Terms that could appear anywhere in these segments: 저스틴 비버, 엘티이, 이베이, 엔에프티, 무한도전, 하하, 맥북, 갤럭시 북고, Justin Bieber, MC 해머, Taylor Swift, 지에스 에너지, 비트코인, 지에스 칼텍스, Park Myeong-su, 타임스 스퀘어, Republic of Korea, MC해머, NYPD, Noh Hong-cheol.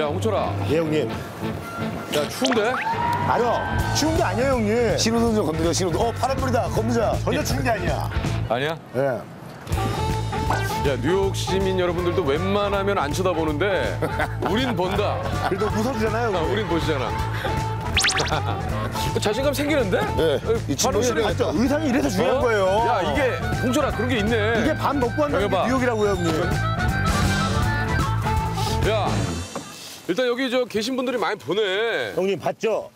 야, 홍철아. 예, 형님. 야, 추운데? 아니요. 추운 게 아니에요, 형님. 신호등 좀 건드려, 신호등. 파란불이다, 건드자. 전혀 추운 게 아니야. 아니야? 예. 야, 뉴욕 시민 여러분들도 웬만하면 안 쳐다보는데 우린 본다. 그래도 무섭잖아요. 우린 보시잖아. 자신감 생기는데? 네. 이 진로실에 의상이 이래서 중요한 거예요. 야, 이게 홍철아, 그런 게 있네. 이게 밥 먹고 한다는 게 뉴욕이라고요, 형님. 야, 일단 여기 저 계신 분들이 많이 보네. 형님 봤죠?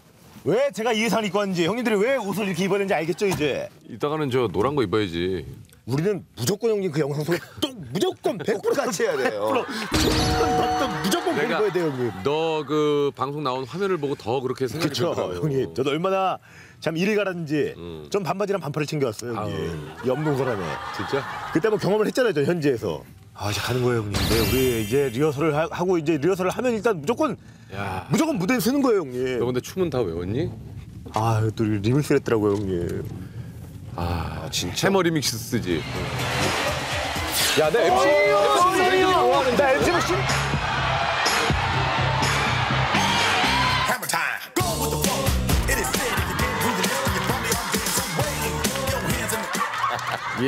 왜 제가 이 의상 입고 왔는지, 형님들이 왜 옷을 이렇게 입어야 되는지 알겠죠, 이제? 이따가는 저 노란 거 입어야지. 우리는 무조건 형님 그 영상 속에 또 무조건 100% 같이 해야 돼요. 100% 무조건 보여야 돼요, 형님. 너 그 방송 나온 화면을 보고 더 그렇게 생각이 들어요. 형님, 저도 얼마나 참 일이 가라는지 전 반바지랑 반팔을 챙겨왔어요, 형님. 염동설하네. 진짜? 그때 뭐 경험을 했잖아요, 저 현지에서. 아, 이제 가는 거예요, 형님. 네, 우리 이제 리허설을 하고 이제 리허설을 하면 일단 무조건 무대에 서는 거예요, 형님. 너 근데 춤은 다 외웠니? 아, 또 리믹스를 했더라고요, 형님. 아, 진짜? 해머 리믹스 쓰지. 야, 내 MC 되게 좋아하는데. 나 MC 씨.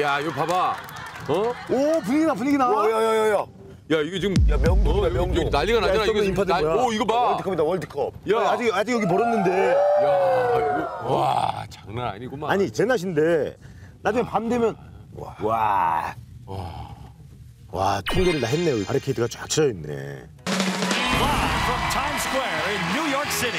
야, 이거 봐봐. 어? 오, 분위기 나. 야야야야. 야, 이거 지금 명동이다. 난리가 나잖아. 이거 이거 봐. 월드컵이다, 월드컵. 야, 아직 여기 멀었는데. 야, 이거 와, 장난 아니구만. 아니, 제나신데 나중에 밤 되면 와, 통제를 다 했네요. 바리케이드가 쫙 쳐져 있네. Live from Times Square in New York City.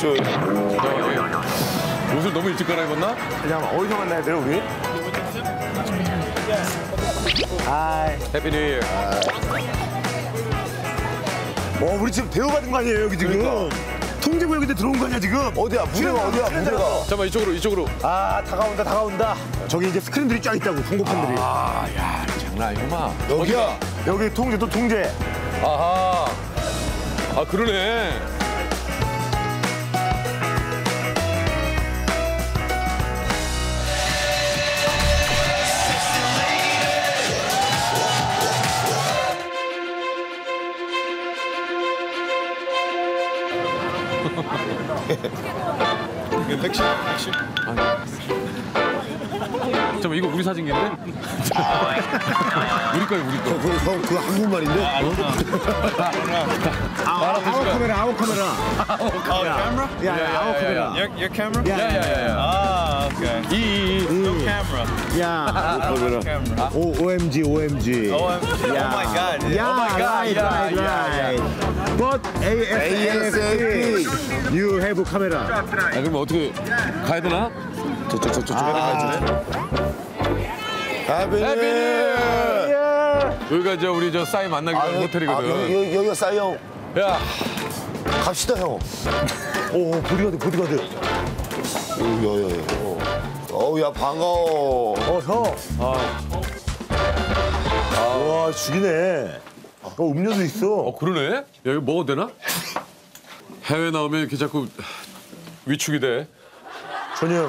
잠깐만, 저... 옷을 너무 일찍 갈아입었나? 그냥 어디서 만나야 돼요, 우리? 하이. 해피 뉴 이어. 와, 우리 지금 대우받은 거 아니에요, 여기 지금? 그러니까. 통제구역인데 들어온 거 아니야, 지금? 어디야, 무대가 어디야, 무대가. 잠깐만, 이쪽으로. 아, 다가온다. 저기 이제 스크린들이 쫙 있다고, 공고판들이. 아, 야, 장난 아니구만. 여기야. 여기 통제, 또 통제. 아하. 아, 그러네. 백신? 잠깐만, 이거 우리 사진기인데? 우리 거야. 그거 한국말인데? 아웃 카메라. Your camera? Yeah. 아, okay. No camera. Yeah. OMG. Oh my God. Yeah. But ASAP, you have a camera. 아, 그럼 어떻게 가야 되나? 저쪽에 가야 되나? 해피 뉴 이어. 여기가 저 우리 저 싸이 만나기 전 호텔이거든. 여기가 싸이 형. 야, 갑시다 형. 오, 보디가드. 야. 어우야, 반가워. 형. 와, 죽이네. 음료도 있어. 그러네? 야, 이거 먹어도 되나? 해외 나오면 이렇게 자꾸 위축이 돼. 전혀.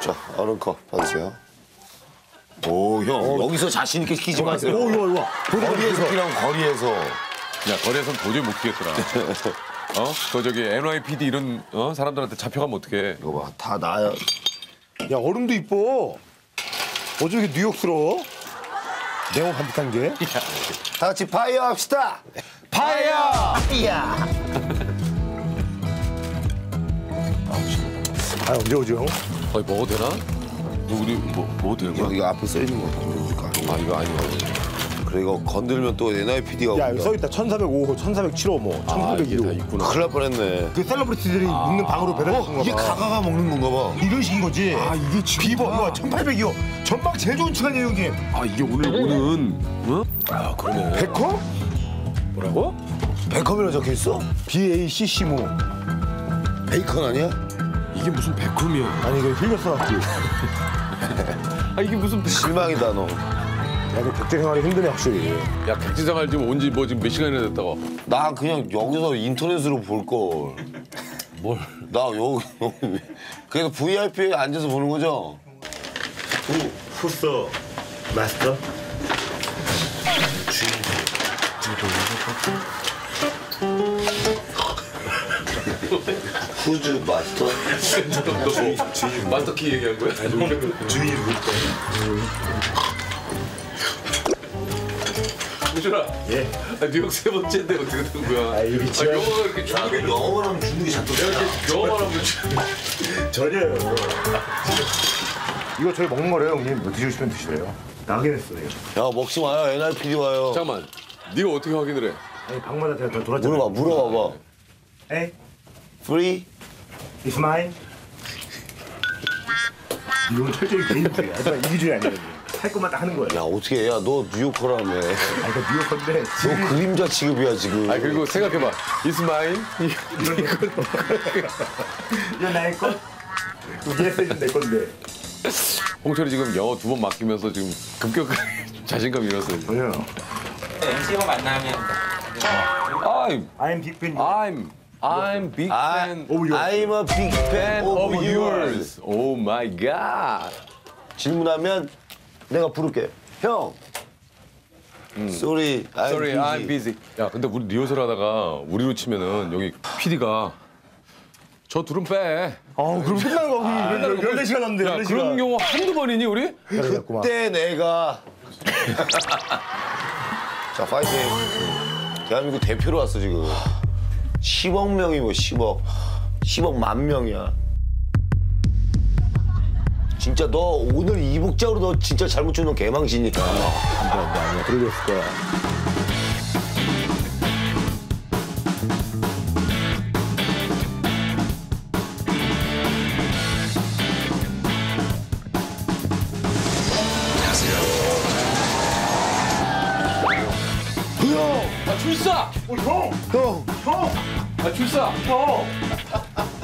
자, 얼음컵 받으세요. 오, 형, 여기서 자신 있게 시키지 마세요. 이거. 거리에서. 야, 거리에서는 도저히 못 끼겠더라. 저기 NYPD 이런 사람들한테 잡혀가면 어떡해. 이거 봐, 다 나야. 야, 얼음도 이뻐. 어쩜 이렇게 뉴욕스러워? 내용 반듯한 게. 다 같이 파이어 합시다. 파이어. 아, 언제 오죠? 아니, 먹어도 되나? 우리 뭐 되는 거야? 여기 앞에 써 있는 거. 아, 이거 아니야. 그래, 이거 건들면 또 NYPD가. 야, 여기 써 있다. 1405호, 1407호, 뭐 1401호. 아, 있구나. 큰일 날 뻔했네. 그 셀러브리티들이 묵는 방으로 배달해 준 건가 봐. 이게 가가가 먹는 건가 봐. 이런 식인 거지. 아, 이게 지금. 비버, 이거 1802호. 전망 제일 좋은 시간이에요, 형님. 아, 이게 오늘 오는. 아, 그러네. 백호? 뭐라고? 베컴이라고 적혀있어? BACC무 베이컨 아니야? 이게 무슨 베컴이야? 아니 이거 흘렸어. 아 이게 무슨 베컴. 실망이다 너. 야, 너 객지 생활이 힘드네 확실히. 야 객지 생활 지금 온 지 뭐 지금 몇 시간이나 됐다고. 나 그냥 여기서 인터넷으로 볼걸. 뭘? 나 여기. 그래서 VIP에 앉아서 보는 거죠? 후써 마스터. 후즈 마스터? 너 마스터키 얘기한 거야? 주인이 누굴 거야? 우준아. 예. 아, 뉴욕 세 번째인데 어떻게 된 거야? 아, 여기 지금. 아, 영어가 이렇게 중국이. 영어만 하면 중국이 자꾸. 영어만 하면 중국이. 전혀요. 이거 저희 먹는 거래요, 형님. 뭐 드시고 싶으면 드시래요. 나겠어요. 야, 먹지 마요. NYPD 와요. 잠깐만. 네가 어떻게 확인을 해? 아니, 방마다 제가 돌아잖아. 물어봐. 에? Free? It's mine? 이건 철저히 개인주의야. 하지만 이기주의 아니거든. 할 것만 다 하는 거야. 야, 어떻게 해? 야, 너 뉴요커라며. 아, 이거 뉴요커인데. 너 그림자 취급이야, 지금. 아, 그리고 생각해봐. It's mine? 이건 나의 것? 예스는 내 건데. 홍철이 지금 영어 두 번 맡기면서 지금 급격하게 자신감이 잃었어요. 전혀요. MC해머 만나면. I'm big fan. I'm a big fan of yours. Oh my god. 질문하면 내가 부를게. 형. Sorry, I'm busy. 야, 근데 우리 리허설 하다가 우리로 치면은 여기 PD가 저 둘은 빼. 아, 그럼 끝나는 거고. 14시간 남는데. 야, 그런 경우 한두 번이니, 우리? 그때 내가. 자, 파이팅. 대한민국 대표로 왔어, 지금. 10억 명이 뭐, 10억. 10억만 명이야. 진짜 너 오늘 이 복장으로 너 진짜 잘못 주면 개망신이니까. 아니야. 그러겠을 거야. 출사! 어, 형! 형! 아, 출사! 형!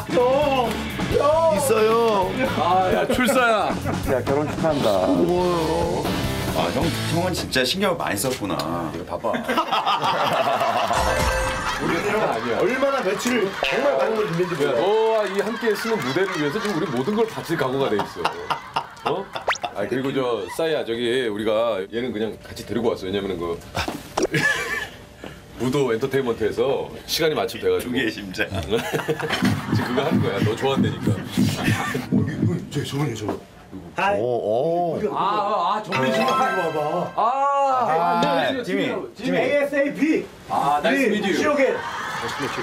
형! 형! 있어요! 아, 야, 출사야! 야, 결혼 축하한다. 고마워요. 아, 형은 진짜 신경을 많이 썼구나. 이거 봐봐. 우리 아니야. 얼마나 며칠을 정말 많은 걸 준비했는지 몰라. 너와 이 함께 쓰는 무대를 위해서 지금 우리 모든 걸 바칠 각오가 돼 있어. 어? 아, 그리고 저, 싸이야, 저기, 우리가 얘는 그냥 같이 데리고 왔어. 왜냐면은 그. 무도 엔터테인먼트에서 시간이 마침 돼가지고. 두개의 심장. 지금 그거 하는 거야. 너 좋아한다니까. 저분이에요. 하이. 아, 저분이 좀 와봐. 아, 지미. ASAP. 아, 나이스 미디어. 시오겐.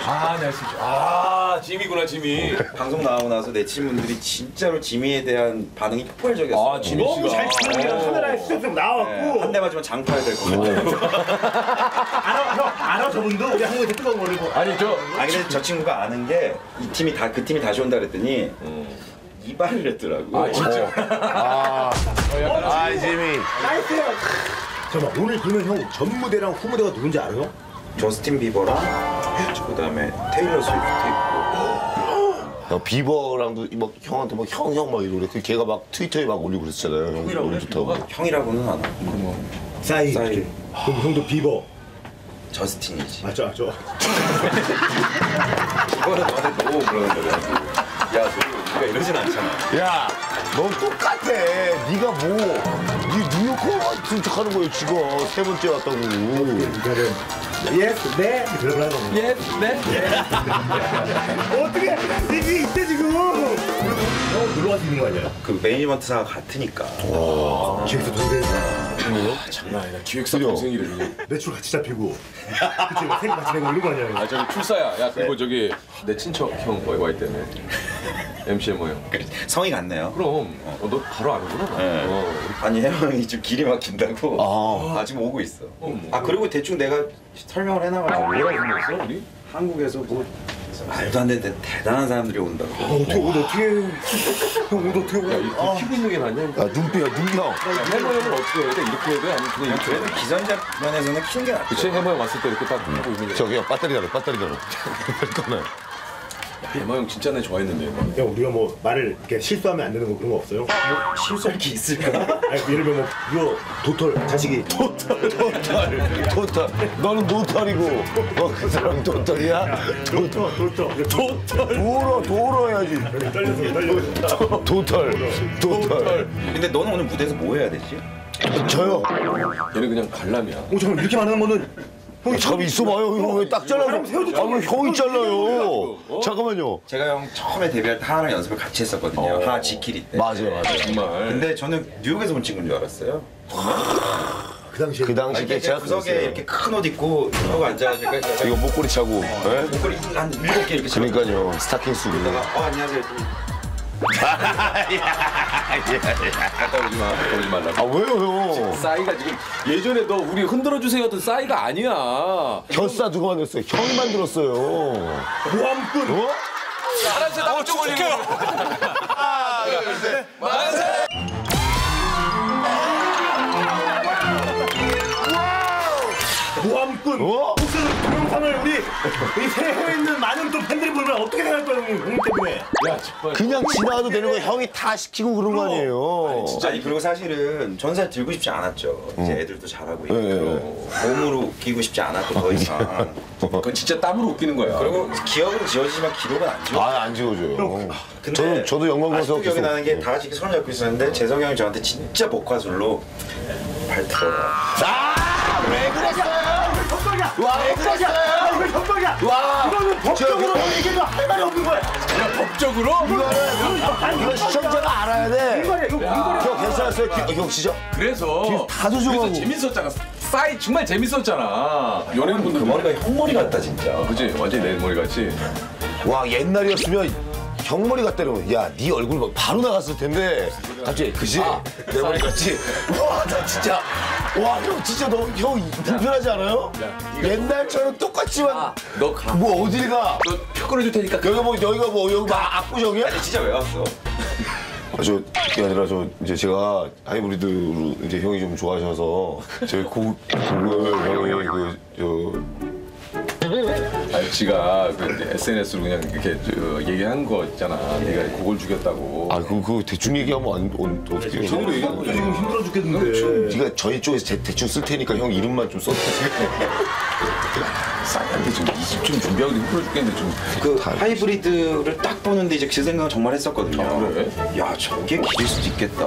아, 나이스 미디어. 아, 지미구나, 지미. 방송 나오고 나서 내 친구들이 진짜로 지미에 대한 반응이 폭발적이었어. 아, 지미 씨가. 너무 잘 치는 카메라에 수첩 나왔고. 한 대 맞으면 장타해야 될 것 같아. 알아, 저분도? 우리 한국에 뜨거운 거를 뭐. 아니, 근데 저 친구가 아는 게 이 팀이 다, 그 팀이 다시 온다 그랬더니 이발을 했더라고. 아, 진짜? 아, 지미. 나이스요. 잠깐만, 오늘 그러면 형 전 무대랑 후 무대가 누군지 알아요? 저스틴 비버랑 그다음에 테일러 스위프트 있고. 야, 비버랑도 막 형한테 막 형 막 이러고 그래. 그 걔가 막 트위터에 막 올리고 그랬잖아요. 형이라고 그래? 좋다고. 형이라고는 안 하고. 싸이. 그럼 형도 비버. 저스틴이지. 맞죠. 이거는 너한테 너무 그러는 거잖아. 야, 네가 이러진 않잖아. 야, 넌 똑같아. 네가 뭐, 네 뉴욕커 같은 척 하는 거예요, 지금. 세 번째 왔다고. 이거를 예스, 네. 예스, 네. 어떻게 이게 있대 지금? 놀러 와서 있는 거 아니야? 그 매니지먼트사가 같으니까. 기획사 동생이잖아. 장난 아니다. 기획사 동생이래. 매출 같이 잡히고. 그치, 뭐 생 같이 내고 이런 거 아니야. 아, 저기 출사야. 야, 그리고 저기 내 친척 형 거의 와 있다며. MC해머 형. 성이 같네요. 그럼. 너 바로 아는구나. 네. 아니, 해머형이 지금 길이 막힌다고. 아, 지금 오고 있어. 그리고 대충 내가 설명을 해놔가지고. 뭐라고 했어, 우리? 한국에서 뭐 말도 안 되는데 대단한 사람들이 온다고. 어떻게 형 키고 있는 게 맞냐? 아, 눈뼈. 해머 형은 어떻게 해야 돼? 이렇게 해야 돼? 아니 그냥 그래도 기존작면에서는 키운 게 낫죠. 그치, 해머 형 왔을 때 이렇게 딱 하고 있는 게. 저기요, 배터리 달아. 해머 형 진짜 내 좋아했는데. 형, 우리가 뭐 말을 이렇게 실수하면 안 되는 거 그런 거 없어요? 뭐 실수할 게 있을까? 아니, 예를 들면 뭐 이거 도털, 자식이. 도털. 너는 노털이고, 너 그 사람 도털이야? 도털. 도로 해야지. 떨렸어. 도털. 근데 너는 오늘 무대에서 뭐 해야 되지? 저요. 얘는 그냥 관람이야. 오, 잠깐만, 이렇게 말하는 거는. 형이 잠깐 있어봐요. 형 왜 딱 잘라요? 아무리 형이 잘라요. 잠깐만요. 제가 형 처음에 데뷔할 때 하하랑 연습을 같이 했었거든요. 하하 지키리 때. 맞아요. 정말. 근데 저는 뉴욕에서 본 친구인 줄 알았어요. 그 당시에 제가 구석에 이렇게 큰 옷 입고 이러고 앉아가지고 이거 목걸이 차고. 네? 목걸이 한 7개 이렇게 차고. 그러니까요. 스타킹 쓰고. 어, 안녕하세요. 오지 말라고. 아, 왜요? 싸이가 지금 예전에 너 우리 흔들어주세요 하던 싸이가 아니야. 결사 누가 만들었어요? 형이 만들었어요. 보안꾼. 어? 잘하세요. 나무 쪽 올릴게요. 하나, 둘, 셋. 만세! 보안꾼. 어? 동영상을 우리 세계에 있는 많은 또 팬들이 보면 어떻게 생각할 거야, 형 때문에. 야, 정말. 그냥 지나가도 되는 거야. 형이 다 시키고 그런 거 아니에요. 아니, 진짜. 아니, 그리고 사실은 전사 들고 싶지 않았죠. 이제 애들도 잘하고 있고. 몸으로 웃기고 싶지 않았고, 더 이상. 그건 진짜 땀으로 웃기는 거야. 그리고 기억은 지워지지만 기록은 안 지워져요. 아, 안 지워져요. 근데 저도 영광 가서 기억이 나는 게 다 같이 손을 잡고 있었는데 재성이 형이 저한테 진짜 복화술로 발틀어라. 아! 왜 그랬어요? 협박이야! 와, 협박이야! 이거 협박이야! 와! 이거는 법적으로 얘기해도 할 말이 없는 거야! 야, 법적으로? 이거 시청자가 알아야 돼! 이거 괜찮았어요? 형 진짜? 그래서 재밌었잖아. 싸이 정말 재밌었잖아. 연예인분들 그 머리가 형 머리 같다 진짜. 그치? 완전히 내 머리 같지? 와, 옛날이었으면 형 머리 같다 이러면 야, 네 얼굴 막 바로 나갔을 텐데 갑자기 그지? 아, 내 머리 같지? 와, 나 진짜. 와, 형 진짜 너 형 불편하지 않아요? 야, 옛날처럼 똑같지만. 아, 너 가. 뭐 어딜 가? 너 표 끊어줄 테니까. 여기가 압구정이야? 아니 진짜 왜 왔어? 저 그게 아니라 저 이제 제가 하이브리드로 이제 형이 좀 좋아하셔서 제 곡을 형이 아니, 지가 그 SNS로 그냥 이렇게 얘기한 거 있잖아. 네가 그걸 죽였다고. 아, 그거 대충 얘기하면 어떻게 해요? 저도 얘기하고 지금 힘들어 죽겠는데. 네가 저희 쪽에서 대충 쓸 테니까 형 이름만 좀 써주세요. 싸이한테 지금 20쯤 준비하고 힘들어 죽겠는데 좀. 그 하이브리드를 딱 보는데 이제 그 생각을 정말 했었거든요. 아, 그래? 야, 저게 길일 수도 있겠다.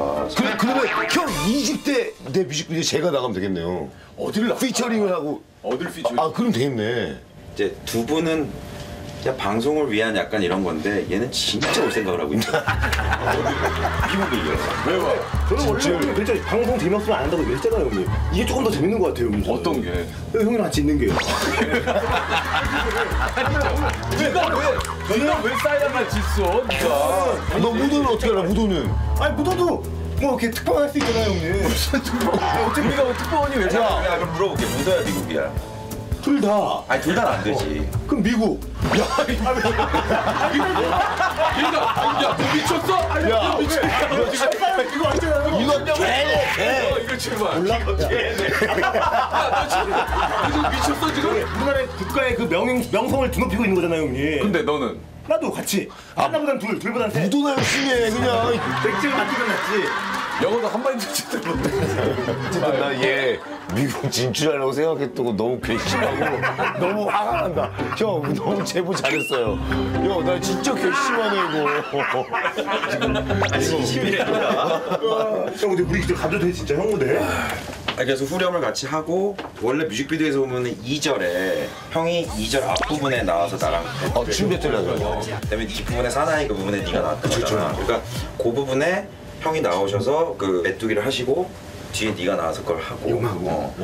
그러면 형 20대 내 뮤직비디오 제가 나가면 되겠네요. 어딜 피처링을 하고. 어딜 피처링? 아, 그럼 되겠네. 이제 두 분은 진짜 방송을 위한 약간 이런 건데 얘는 진짜 올 생각을 하고 있어. 미국이에요. 왜 와? 저는 원래 글자 방송 재미없으면 안 한다고 얘기했잖아요, 형님. 이게 조금 더 재밌는 것 같아요, 형님. 어떤 게? 형이랑 같이 있는 게요. 네가 왜 싸이한테 짓어? 네가. 너 무도는 어떻게 알아? 무도는? 아니, 무도도. 뭐 이렇게 특파원 할 수 있잖아요, 형님. 무슨 특파원? 어차피 네가 특파원이 왜 자? 야, 그럼 물어볼게. 무도야, 미국이야? 둘 다. 아니, 둘 다는 안 되지. 그럼 미국. 야, 야, 너 미쳤어? 야, 이거 왔잖아. 이거 왔냐고. 이거 제발. 몰라. 야, 너 지금 미쳤어, 지금? 우리나라 국가의 그 명성을 드높이고 있는 거잖아요, 형님. 근데 너는? 나도 같이. 하나보단 둘, 둘보단 셋. 무도나 열심히 해, 그냥. 백지를 맞추면 낫지. 영어도 한마디도 못했던 건데. 나 얘 미국 진출하려고 생각했던 거 너무 괘씸하고 너무 화가 난다. 형, 너무 제보 잘했어요. 형, 나 진짜 괘씸하네, 이거. 진심이래. 형, 근데 우리 가도 돼, 진짜 형 무대? 그래서 후렴을 같이 하고 원래 뮤직비디오에서 보면 2절에 형이 2절 앞부분에 나와서 나랑 춤 배틀을 하더라고. 그다음에 뒷부분에 사나이 그 부분에 네가 나왔던 거잖아. 그러니까 그 부분에 형이 나오셔서 그 메뚜기를 하시고 뒤에 네가 나와서 그걸 하고. 용하고.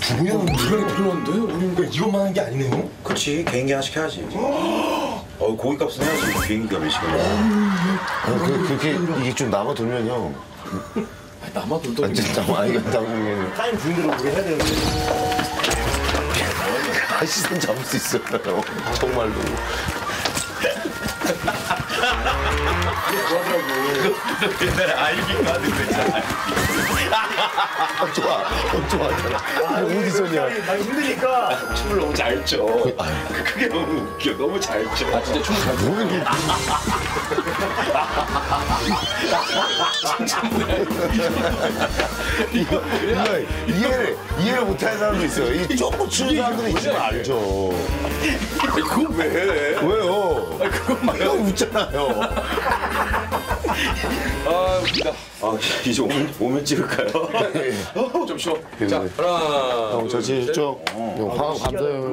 두 분이 필요한데? 우리는 그러니까 이것만 하는 게 아니네요? 그렇지, 개인기 하나씩 해야지. 고깃값은 해야지, 비행기가 몇 시간이야. 그렇게 이게 좀 남아 돌면 형. 남아 돌더니. 아니, 타임 주인대로 우리 해야 되는데. 아시스턴 잡을 수 있어요, 정말로. 뭐라고? 옛날에 아이비 받은 거 있잖아. 좋아. 오디션이야. 많이 힘드니까 춤을 너무 잘 춰. 그게 너무 웃겨. 너무 잘 춰. 아 진짜 춤을 잘 춰. 이거 이해를 못하는 사람도 있어요. 이 쪼꼬 추는 사람들은 있으면 알죠. 그거 왜 해? 왜요? 아니, 그건 말이야. 웃잖아요. 아, 웃기다. 아, 이제 오면 찍을까요? 어, 좀 쉬어. 자, 하나, 형, 저 진짜 화가 감사해요.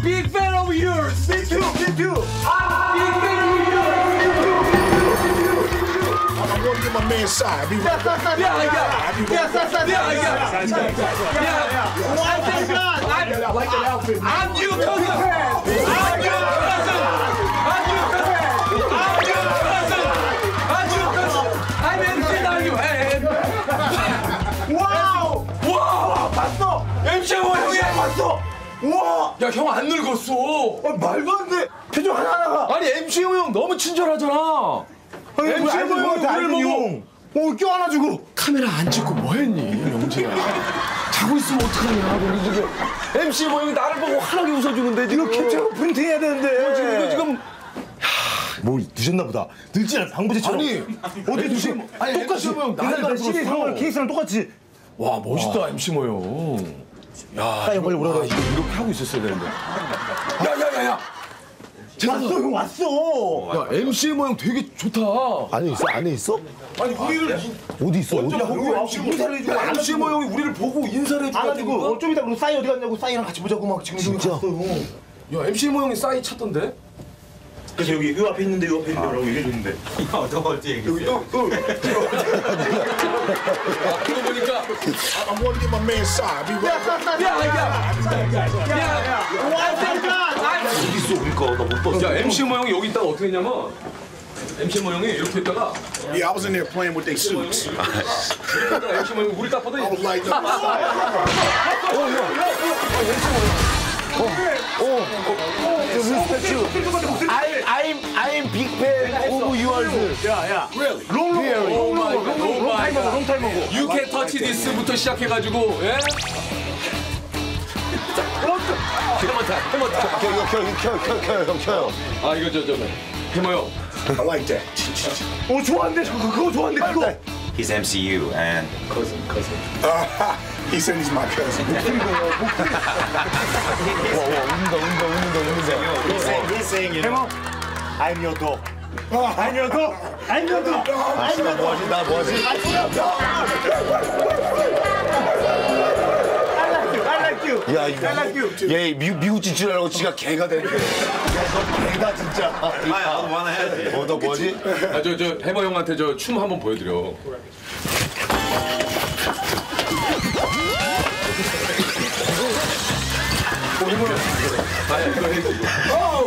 Big fan of yours. Me too. I'm going to get my man's side. Yeah. I like that outfit. I'm you too. I'm your cousin. Wow. 봤어. MC해머 형이야 봤어. 우와! 야, 형 안 늙었어! 아, 말도 안 돼! 표정 하나하나가! 아니, MC해머 형 너무 친절하잖아! MC해머 형 늘 먹어! 어, 껴안아주고! 카메라 안 찍고 뭐 했니, 영재야? 자고 있으면 어떡하냐, 이게. MC해머 형이 나를 보고 환하게 웃어주는데, 지금. 이거 캡처로 프린트해야 되는데. 어, 지금 이거 지금. 뭘 늦었나 보다. 늦지 않아, 방부제처럼. 아니, 어디 늦지? 아니, 똑같이. 옛날에 시계 상황을 케이스랑 똑같이. 와, 멋있다, MC해머 형. 야, 빨리 오라고. 이렇게 하고 있었어야 되는데. 야. 왔어, 형 왔어. 야, MC해머 형 되게 좋다. 안에 있어? 아니, 우리를 어디 있어? 어디 야, MC해머 형이 우리를 보고 인사를 해줘가지고. 어쩜 이따 그럼 싸이 어디 갔냐고 싸이랑 같이 보자고 막 지금 진짜. 야, MC해머 형이 싸이 찾던데? 그래서 여기 이 앞에 있는데 라고 얘기해줬는데. 어떻게 얘기했어요? 여기 또. 그러고 보니까 I'm going to get my man's side. Yeah. 야, MC해머 형이 여기 있다가 어떻게 했냐면 MC해머 형이 이렇게 했다가 Yeah, I was in there playing with their suits. MC해머 형이 우리 딱 보더니 I was like the side. I'm big fan of yours. Yeah. Really? Long time ago. You can touch this부터 시작해가지고. 예? 켜요. 아 이거 저. 해머 형. I like that. 오 좋아한대. 그거 좋아한대. 그거. He's MCU and cousin. He said he's my cousin. He's saying, you know, I'm your dog. I like you. 야, 미국 진출 하려고 지가 개가 되네. 야, 너 개다 진짜. 아니, 나도 만화 해야 돼. 너 뭐지? 아, 저 해머 형한테 저 춤 한번 보여드려. Oh,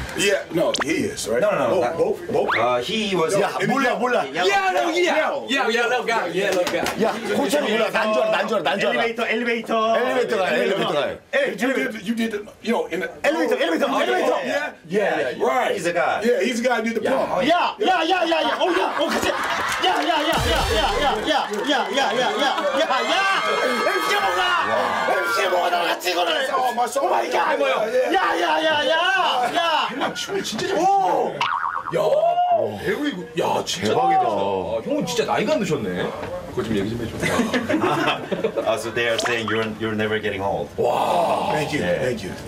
Yeah, no, he is, right? No. Both? He was... 야, 몰라. Yellow guy. 야, 호철이 몰라. 난 좋아. 엘리베이터 가요. You did the... Yeah. Right. He's a guy who did the pump. Yeah. Oh, yeah. 춤을 진짜 잘 추네. 야, 배우이고. 야, 진짜 대박이다. 형은 진짜 나이가 안 드셨네. 그거 좀 얘기 좀 해줘. So they are saying you're never getting old. Wow. Thank you.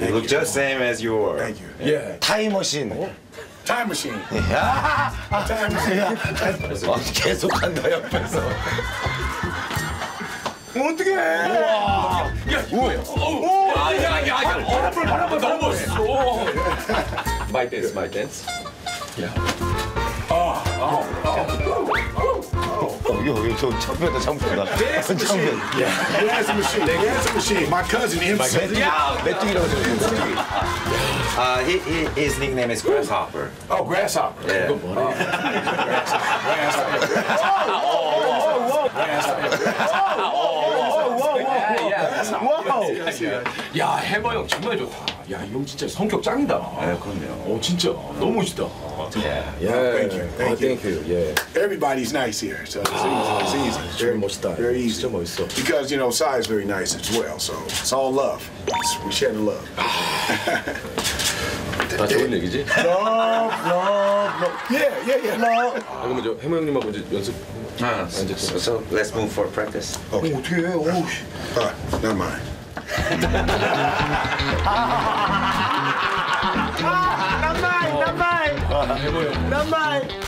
You look just same as you were. Thank you. Yeah. 타임 머신. Time machine. Time machine. 계속 간다 옆에서. 어떻게? 와. 야, 뭐야? 오. 야. 얼굴 바라봐. 너무 멋있어. My dance, my dance. Yeah. 여기 저 창피하다. Dance machine. Yeah. Dance machine. Dance machine. My cousin MC. 야, 메뚜기라고 적혀있어. His nickname is Grasshopper. Oh, Grasshopper. Yeah. Good morning. Grasshopper. 야, 해머 형 정말 좋다. 야, 이 형 진짜 성격 짱이다. 네, 그렇네요. 오, 진짜 너무 멋있다. Thank you. Yeah. Everybody's nice here, so it's easy. Very 멋있다. Very easy. 진짜 멋있어. Because you know, Sai is very nice as well, so it's all love. We share the love. 다 좋은 얘기지? Love. 아, 그러면 저 해머 형님하고 이제 연습. 아, so let's move for practice. Okay. 어떻게 해? 오, 아, never mind. 아, 남마이.